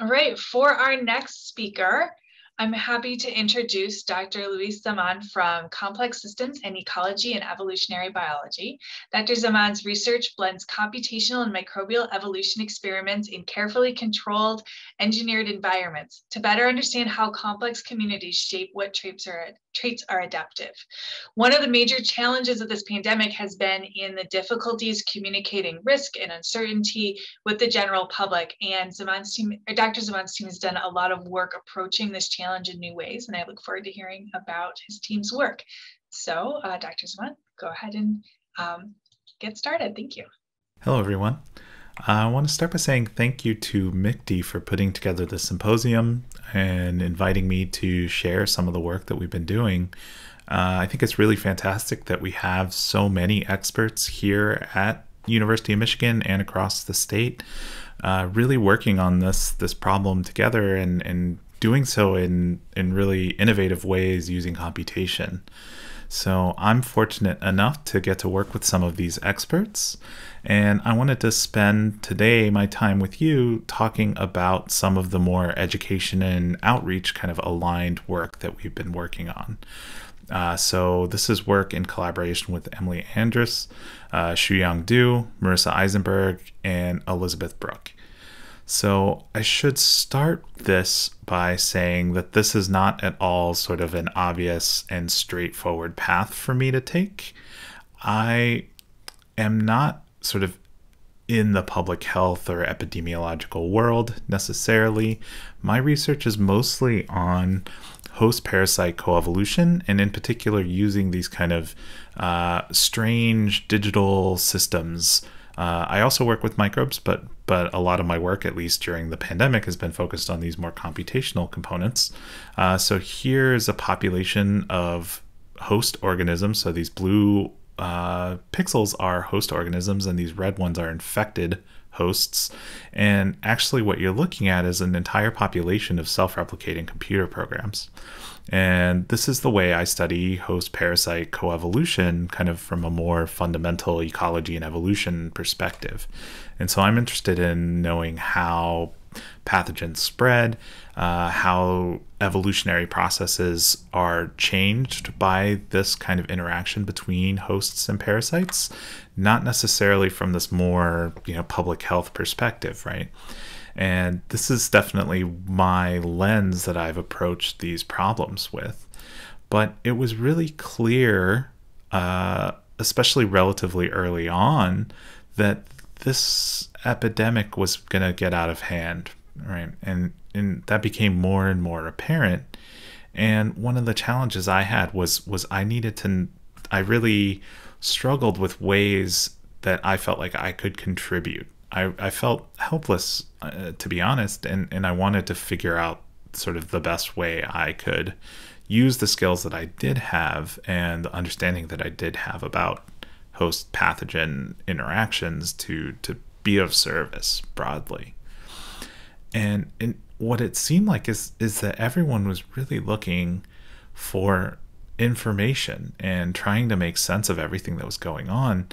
All right, for our next speaker, I'm happy to introduce Dr. Luis Zaman from Complex Systems and Ecology and Evolutionary Biology. Dr. Zaman's research blends computational and microbial evolution experiments in carefully controlled, engineered environments to better understand how complex communities shape what traits are adaptive. One of the major challenges of this pandemic has been in the difficulties communicating risk and uncertainty with the general public. And Dr. Zaman's team has done a lot of work approaching this challenge in new ways, and I look forward to hearing about his team's work. So Dr. Zaman, go ahead and get started. Thank you. Hello, everyone. I want to start by saying thank you to MICD for putting together this symposium and inviting me to share some of the work that we've been doing. I think it's really fantastic that we have so many experts here at University of Michigan and across the state really working on this problem together and doing so in really innovative ways using computation. So I'm fortunate enough to get to work with some of these experts, and I wanted to spend today my time with you talking about some of the more education and outreach kind of aligned work that we've been working on. So this is work in collaboration with Emily Andrus, Shuyang Du, Marissa Eisenberg, and Elizabeth Brooke. So I should start this by saying that this is not at all sort of an obvious and straightforward path for me to take. I am not sort of in the public health or epidemiological world necessarily. My research is mostly on host-parasite coevolution, and in particular using these kind of strange digital systems. I also work with microbes, but a lot of my work, at least during the pandemic, has been focused on these more computational components. So here's a population of host organisms. So these blue pixels are host organisms, and these red ones are infected hosts. And actually what you're looking at is an entire population of self-replicating computer programs. And this is the way I study host-parasite coevolution, kind of from a more fundamental ecology and evolution perspective. And so I'm interested in knowing how pathogens spread, how evolutionary processes are changed by this kind of interaction between hosts and parasites, not necessarily from this more, public health perspective, right? And this is definitely my lens that I've approached these problems with. But it was really clear, especially relatively early on, that this epidemic was going to get out of hand, right? And that became more and more apparent. And one of the challenges I had was I really struggled with ways that I felt like I could contribute. I felt helpless, to be honest, and I wanted to figure out sort of the best way I could use the skills that I did have and the understanding that I did have about host pathogen interactions to be of service broadly. And what it seemed like is that everyone was really looking for information and trying to make sense of everything that was going on.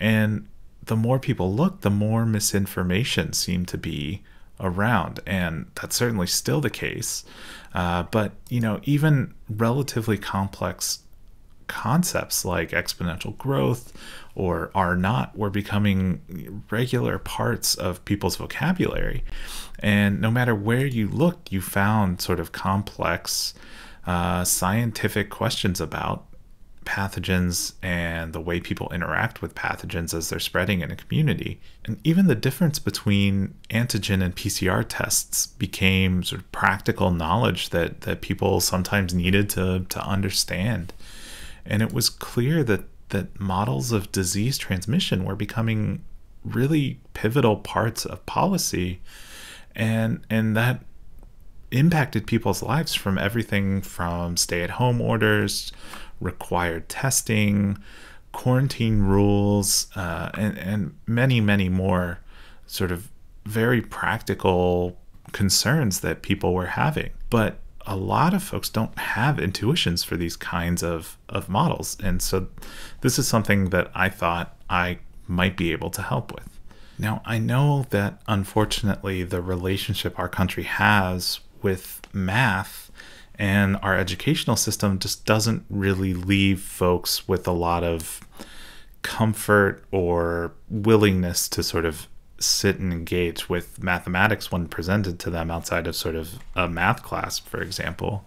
And the more people looked, the more misinformation seemed to be around. And that's certainly still the case. But, even relatively complex concepts like exponential growth or R naught were becoming regular parts of people's vocabulary. And no matter where you looked, you found sort of complex scientific questions about pathogens and the way people interact with pathogens as they're spreading in a community. And even the difference between antigen and PCR tests became sort of practical knowledge that people sometimes needed to understand. And it was clear that models of disease transmission were becoming really pivotal parts of policy, and that impacted people's lives, from everything from stay-at-home orders, required testing, quarantine rules, and many, many more sort of very practical concerns that people were having. But a lot of folks don't have intuitions for these kinds of models. And so this is something that I thought I might be able to help with. Now, I know that unfortunately the relationship our country has with math and our educational system just doesn't really leave folks with a lot of comfort or willingness to sort of sit and engage with mathematics when presented to them outside of sort of a math class, for example.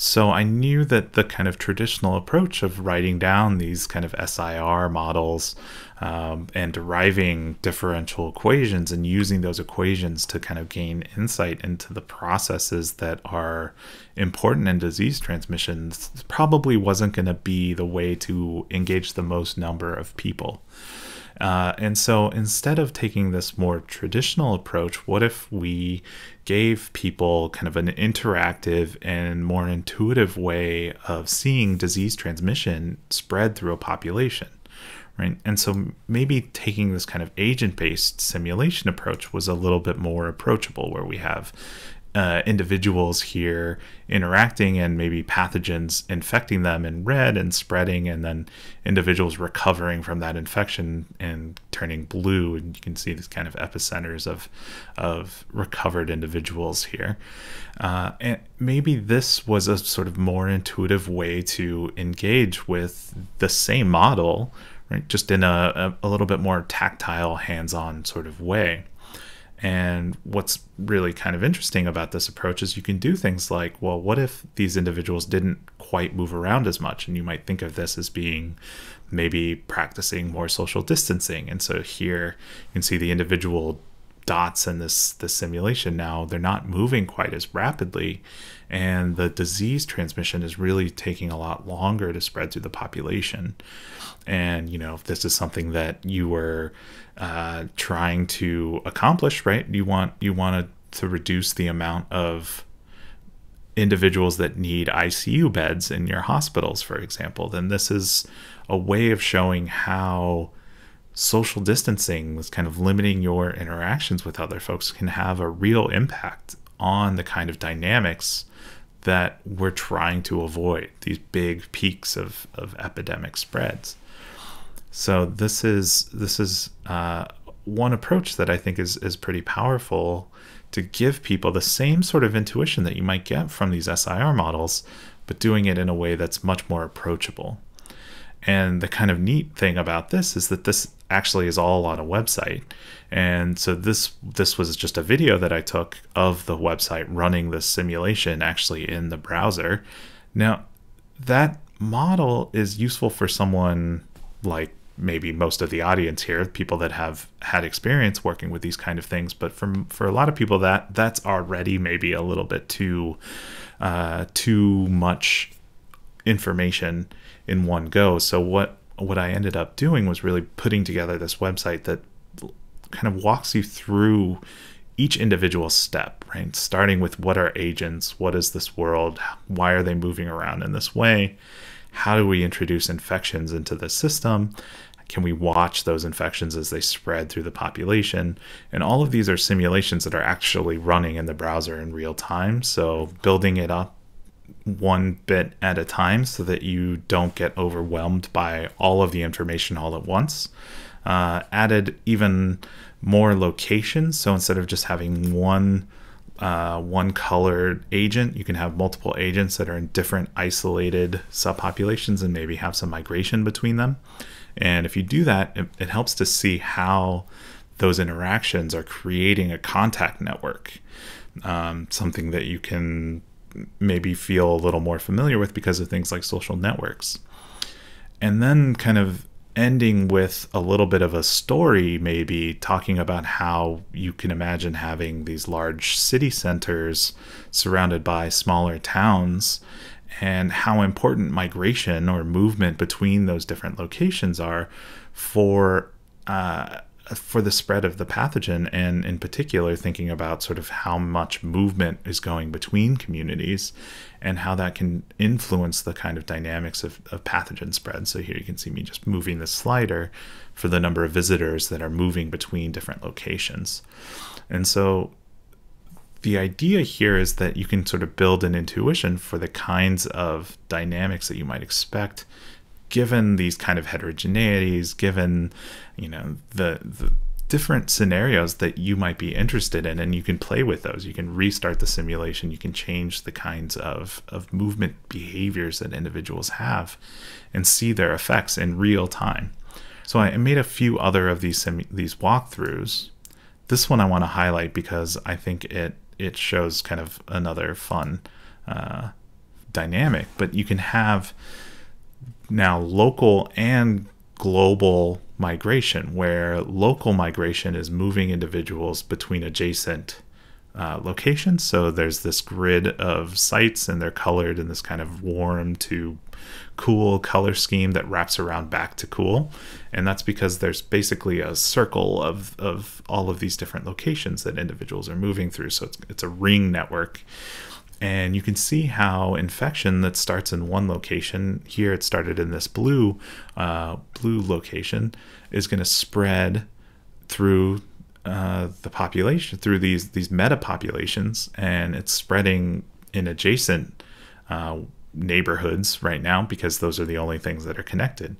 So I knew that the kind of traditional approach of writing down these kind of SIR models and deriving differential equations and using those equations to kind of gain insight into the processes that are important in disease transmissions probably wasn't going to be the way to engage the most number of people. And so instead of taking this more traditional approach, what if we gave people kind of an interactive and more intuitive way of seeing disease transmission spread through a population, right? And so maybe taking this kind of agent-based simulation approach was a little bit more approachable, where we have individuals here interacting and maybe pathogens infecting them in red and spreading, and then individuals recovering from that infection and turning blue, and you can see these kind of epicenters of recovered individuals here. And maybe this was a sort of more intuitive way to engage with the same model, right, just in a little bit more tactile, hands-on sort of way. And what's really kind of interesting about this approach is you can do things like, well, what if these individuals didn't quite move around as much? And you might think of this as being maybe practicing more social distancing. And so here you can see the individual dots in this simulation now, they're not moving quite as rapidly, and the disease transmission is really taking a lot longer to spread through the population. And, you know, if this is something that you were trying to accomplish, right, you wanted to reduce the amount of individuals that need ICU beds in your hospitals, for example, then this is a way of showing how social distancing, was kind of limiting your interactions with other folks, can have a real impact on the kind of dynamics that we're trying to avoid, these big peaks of epidemic spreads. So this is one approach that I think is pretty powerful to give people the same sort of intuition that you might get from these SIR models, but doing it in a way that's much more approachable. And the kind of neat thing about this is that this actually is all on a website. And so this was just a video that I took of the website running this simulation actually in the browser. Now, that model is useful for someone like maybe most of the audience here, people that have had experience working with these kind of things. But for a lot of people, that's already maybe a little bit too much information in one go. So what I ended up doing was really putting together this website that kind of walks you through each individual step, right? Starting with, what are agents? What is this world? Why are they moving around in this way? How do we introduce infections into the system? Can we watch those infections as they spread through the population? And all of these are simulations that are actually running in the browser in real time. So building it up one bit at a time so that you don't get overwhelmed by all of the information all at once. Added even more locations. So instead of just having one colored agent, you can have multiple agents that are in different isolated subpopulations and maybe have some migration between them. And if you do that, it helps to see how those interactions are creating a contact network, something that you can maybe feel a little more familiar with because of things like social networks. And then kind of ending with a little bit of a story, maybe talking about how you can imagine having these large city centers surrounded by smaller towns, and how important migration or movement between those different locations are for the spread of the pathogen, and in particular thinking about sort of how much movement is going between communities and how that can influence the kind of dynamics of pathogen spread. So here you can see me just moving the slider for the number of visitors that are moving between different locations. And so the idea here is that you can sort of build an intuition for the kinds of dynamics that you might expect given these kind of heterogeneities, given, you know, the different scenarios that you might be interested in, and you can play with those. You can restart the simulation. You can change the kinds of movement behaviors that individuals have and see their effects in real time. So I made a few other of these walkthroughs. This one I want to highlight because I think it shows kind of another fun dynamic, but you can have now local and global migration, where local migration is moving individuals between adjacent locations. So there's this grid of sites, and they're colored in this kind of warm to cool color scheme that wraps around back to cool. And that's because there's basically a circle of all of these different locations that individuals are moving through. So it's a ring network. And you can see how infection that starts in one location, here it started in this blue location, is going to spread through the population, through these meta populations, and it's spreading in adjacent neighborhoods right now because those are the only things that are connected.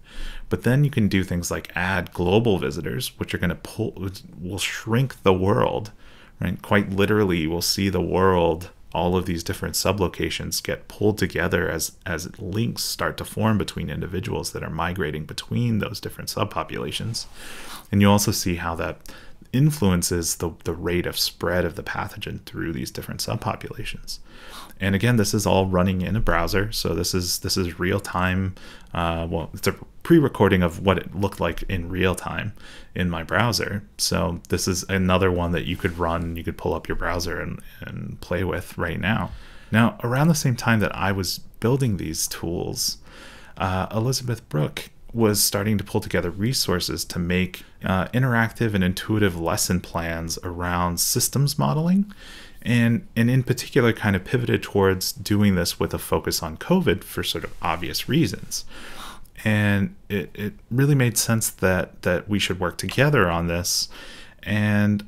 But then you can do things like add global visitors, which are going to will shrink the world, right? Quite literally, we'll see the world. All of these different sublocations get pulled together as links start to form between individuals that are migrating between those different subpopulations. And you also see how that influences the rate of spread of the pathogen through these different subpopulations. And again, this is all running in a browser. So this is real time. Well, it's a pre-recording of what it looked like in real time in my browser. So this is another one that you could run. You could pull up your browser and play with right now. Now, around the same time that I was building these tools, Elizabeth Brooke was starting to pull together resources to make interactive and intuitive lesson plans around systems modeling. And in particular, kind of pivoted towards doing this with a focus on COVID for sort of obvious reasons. And it really made sense that we should work together on this. And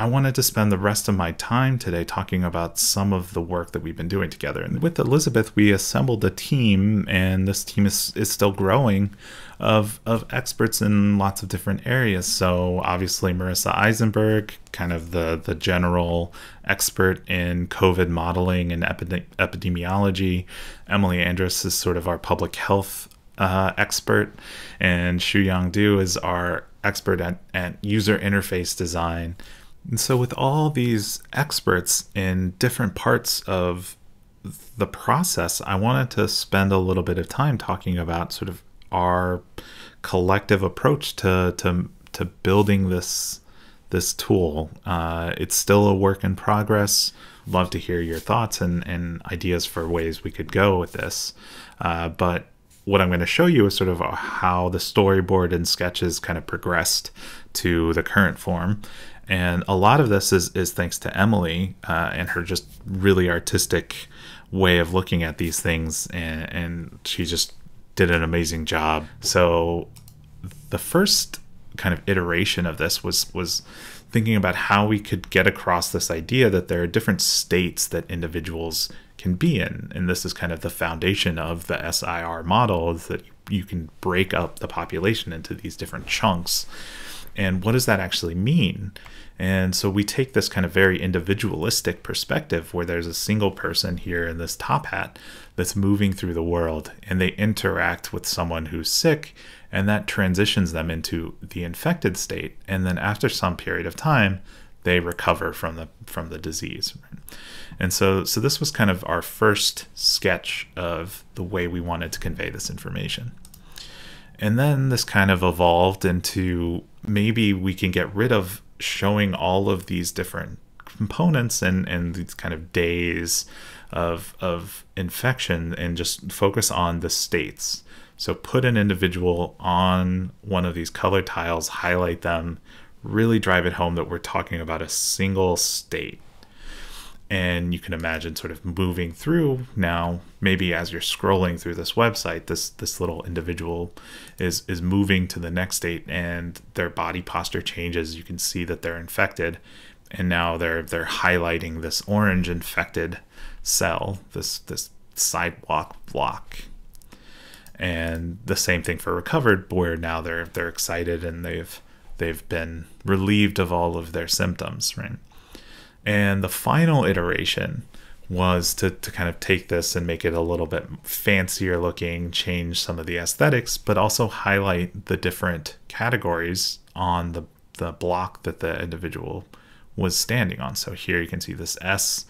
I wanted to spend the rest of my time today talking about some of the work that we've been doing together. And with Elizabeth, we assembled a team, and this team is still growing, of experts in lots of different areas. So obviously Marissa Eisenberg, kind of the general expert in COVID modeling and epidemiology. Emily Andrus is sort of our public health expert, and Shuyang Du is our expert at user interface design. And so with all these experts in different parts of the process, I wanted to spend a little bit of time talking about sort of our collective approach to building this tool. It's still a work in progress. Love to hear your thoughts and ideas for ways we could go with this. But what I'm going to show you is sort of how the storyboard and sketches kind of progressed to the current form. And a lot of this is thanks to Emily and her just really artistic way of looking at these things. And she just did an amazing job. So the first kind of iteration of this was thinking about how we could get across this idea that there are different states that individuals can be in. And this is kind of the foundation of the SIR model, is that you can break up the population into these different chunks. And what does that actually mean? And so we take this kind of very individualistic perspective where there's a single person here in this top hat that's moving through the world, and they interact with someone who's sick, and that transitions them into the infected state. And then after some period of time, they recover from the disease. And so this was kind of our first sketch of the way we wanted to convey this information. And then this kind of evolved into, maybe we can get rid of showing all of these different components and these kind of days of infection, and just focus on the states. So put an individual on one of these color tiles, highlight them, really drive it home that we're talking about a single state. And you can imagine sort of moving through now, maybe as you're scrolling through this website, this little individual is moving to the next state, and their body posture changes. You can see that they're infected, and now they're highlighting this orange infected cell, this sidewalk block. And the same thing for recovered, where now they're excited, and they've they've been relieved of all of their symptoms, right? And the final iteration was to kind of take this and make it a little bit fancier looking, change some of the aesthetics, but also highlight the different categories on the block that the individual was standing on. So here you can see this S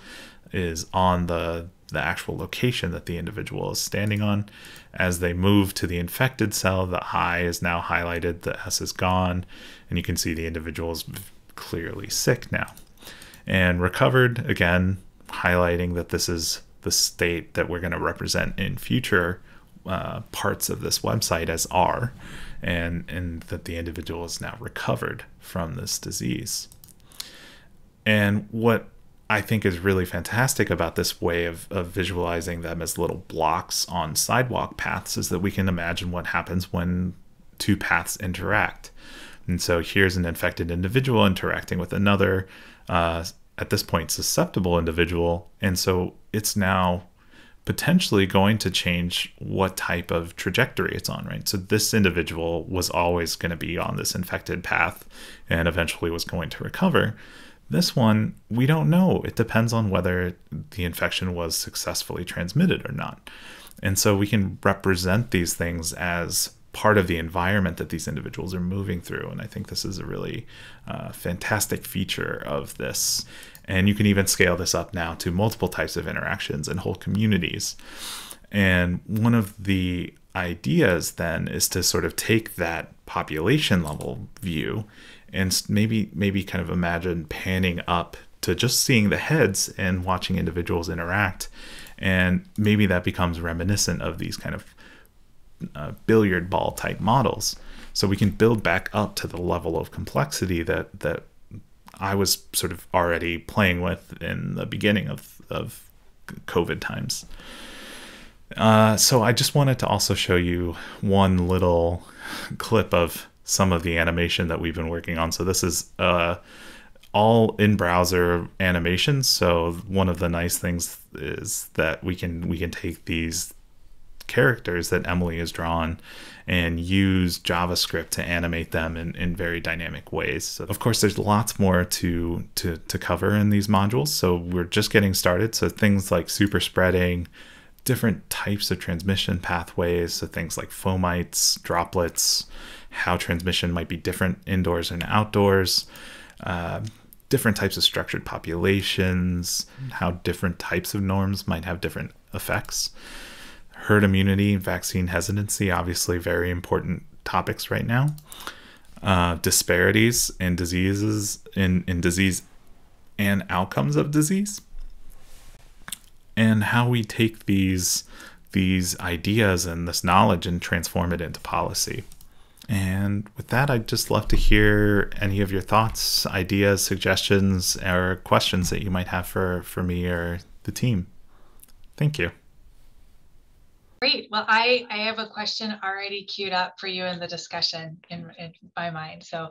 is on the actual location that the individual is standing on. As they move to the infected cell, the I is now highlighted, the S is gone, and you can see the individual is clearly sick now. And recovered, again, highlighting that this is the state that we're going to represent in future parts of this website as R, and that the individual is now recovered from this disease. And what I think is really fantastic about this way of visualizing them as little blocks on sidewalk paths is that we can imagine what happens when two paths interact. And so here's an infected individual interacting with another, at this point, susceptible individual. And so it's now potentially going to change what type of trajectory it's on, right? So this individual was always going to be on this infected path and eventually was going to recover. This one, we don't know. It depends on whether the infection was successfully transmitted or not. And so we can represent these things as part of the environment that these individuals are moving through. And I think this is a really fantastic feature of this. And you can even scale this up now to multiple types of interactions and whole communities. And one of the ideas then is to sort of take that population level view and maybe kind of imagine panning up to just seeing the heads and watching individuals interact. And maybe that becomes reminiscent of these kind of billiard ball type models. So we can build back up to the level of complexity that I was sort of already playing with in the beginning of COVID times. So I just wanted to also show you one little clip of some of the animation that we've been working on. So this is all in-browser animations. So one of the nice things is that we can take these characters that Emily has drawn and use JavaScript to animate them in very dynamic ways. So of course, there's lots more to cover in these modules. So we're just getting started. So things like super spreading, different types of transmission pathways, so things like fomites, droplets, how transmission might be different indoors and outdoors, different types of structured populations, how different types of norms might have different effects, herd immunity, vaccine hesitancy, obviously very important topics right now, disparities in diseases, in disease and outcomes of disease, and how we take these ideas and this knowledge and transform it into policy. And with that, I'd just love to hear any of your thoughts, ideas, suggestions, or questions that you might have for me or the team. Thank you. Great. Well, I have a question already queued up for you in the discussion in my mind. So